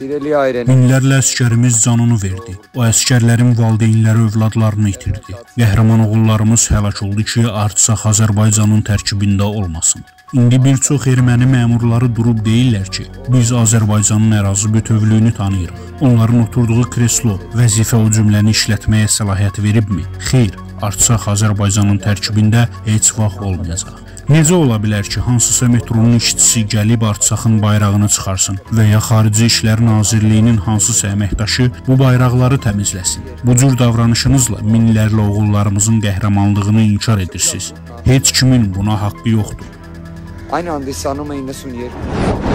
Minlərlə əskərimiz canını verdi. O əskərlərin valideynləri övladlarını itirdi. Qəhrəman oğullarımız həlak oldu ki, Artsaq Azərbaycanın tərkibində olmasın. İndi bir çox erməni məmurları durub deyirlər ki, biz Azərbaycanın ərazi bütövlüyünü tanıyırıq. Onların oturduğu kreslo vəzifə o cümləni işlətməyə səlahiyyət veribmi? Xeyr, Artsaq Azərbaycanın tərkibində heç vaxt olmayacaq. Necə ola bilər ki, hansısa metronun işçisi gəlib Artsaqın bayrağını çıxarsın və ya Xarici İşlər Nazirliyinin hansısa əməkdaşı bu bayraqları təmizləsin? Bu cür davranışınızla minlərlə oğullarımızın qəhrəmanlığını inkar edirsiniz. Heç kimin buna haqqı yoxdur. Aynı anda insanın mayına sunuyor.